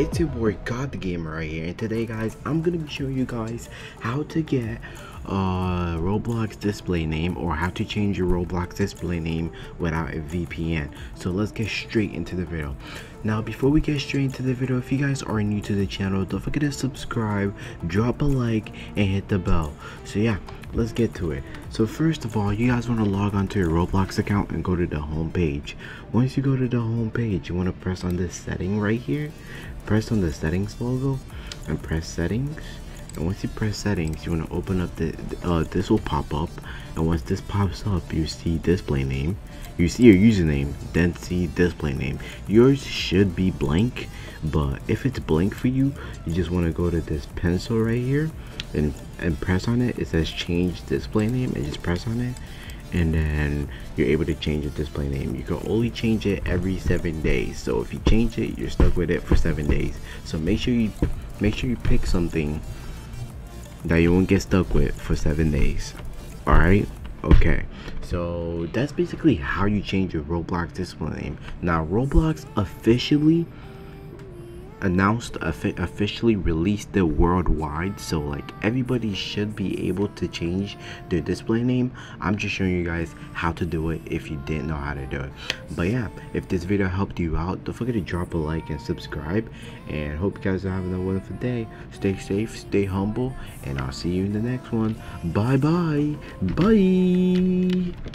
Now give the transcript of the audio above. It's your boy God the Gamer right here, and today guys I'm gonna be showing you guys how to get Roblox display name, or how to change your Roblox display name without a VPN. So let's get straight into the video. Now before we get straight into the video, if you guys are new to the channel, don't forget to subscribe, drop a like, and hit the bell. So yeah, let's get to it. So first of all, you guys want to log onto your Roblox account and go to the home page. Once you go to the home page, you want to press on this setting right here, press on the settings logo and press settings. And once you press settings, you want to open up the this will pop up, and once this pops up, you see display name, you see your username, then see display name. Yours should be blank, but if it's blank for you, you just want to go to this pencil right here and press on it. It says change display name, and just press on it, and then you're able to change your display name. You can only change it every 7 days, so if you change it, you're stuck with it for 7 days. So make sure you pick something that you won't get stuck with for 7 days. All right, okay, so that's basically how you change your Roblox display name. Now Roblox officially officially released it worldwide, so like everybody should be able to change their display name. I'm just showing you guys how to do it if you didn't know how to do it. But yeah, if this video helped you out, don't forget to drop a like and subscribe, and hope you guys are having a wonderful day. Stay safe, stay humble, and I'll see you in the next one. Bye bye.